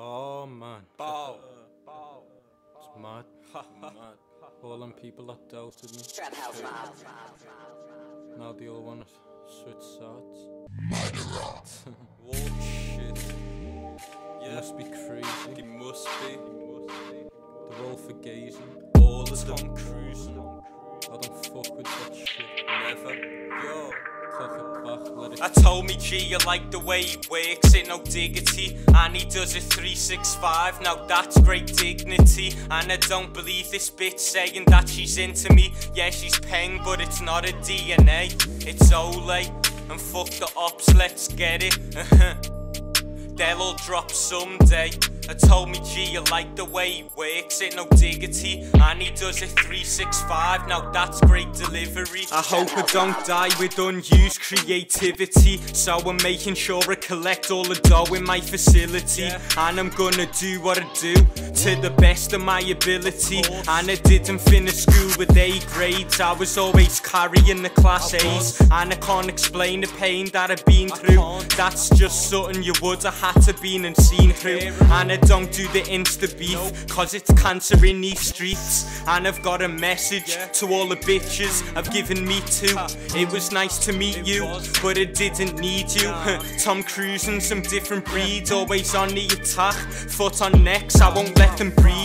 Oh man. Bow. It's mad. Mad. All them people that doubted me. Now they all want to switch sides. Moderate. Oh shit. Yeah. Must be crazy. They must be. They're all for gazing. All of them. Tom Cruzin. I don't fuck with that shit. Never. Yo. I told me G, you like the way he works, it no diggity. And he does a 365, now that's great dignity. And I don't believe this bitch saying that she's into me. Yeah, she's peng, but it's not a DNA, it's Olay. And fuck the ops, let's get it. They'll all drop someday. I told me G, you like the way he works, it no diggity. And he does a 365, now that's great delivery. I hope I don't die with unused creativity, so I'm making sure I collect all the dough in my facility. Yeah. And I'm gonna do what I do, to the best of my ability. And I didn't finish school with A grades, I was always carrying the class A's. And I can't explain the pain that I've been through, that's just something you would have had to been and seen through. And I don't do the insta beef, cause it's cancer in these streets. And I've got a message to all the bitches I've given me to. It was nice to meet you, but I didn't need you. Tom Cruzin, some different breeds, always on the attack, foot on necks, I won't let them breathe.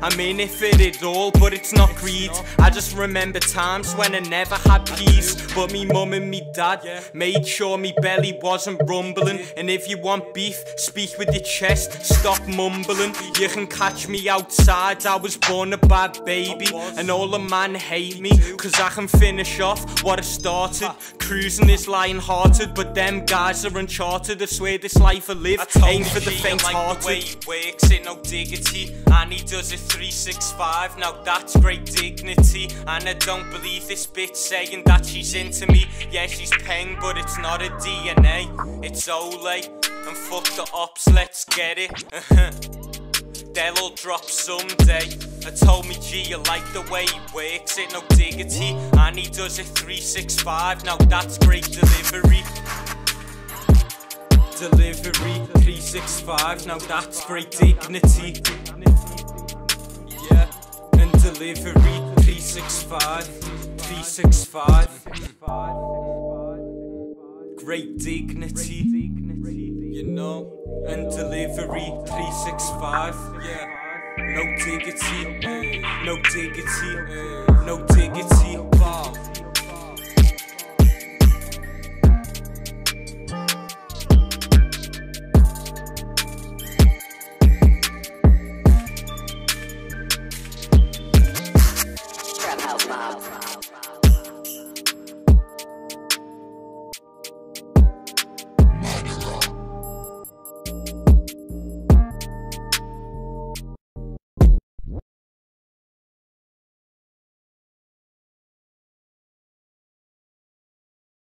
I'm in it for it all, but it's not greed. I just remember times when I never had peace, but me mum and me dad made sure me belly wasn't rumbling. And if you want beef, speak with your chest, stop mumbling. You can catch me outside, I was born a bad baby, and all the man hate me, cause I can finish off what I started. Cruzin is lion-hearted, but them guys are uncharted. I swear this life I live ain't for the faint-hearted. I told you like the way he works, it no diggity. And he does it 365, now that's great dignity. And I don't believe this bitch saying that she's into me. Yeah, she's peng, but it's not a DNA, it's Olay. And fuck the ops, let's get it. They'll all drop someday. I told me G, you like the way he works, it no diggity. And he does a 365, now that's great delivery. Delivery 365, now that's great dignity. Yeah, and delivery 365, 365, great dignity, you know, and delivery 365, yeah, no diggity, no diggity, no diggity, wow.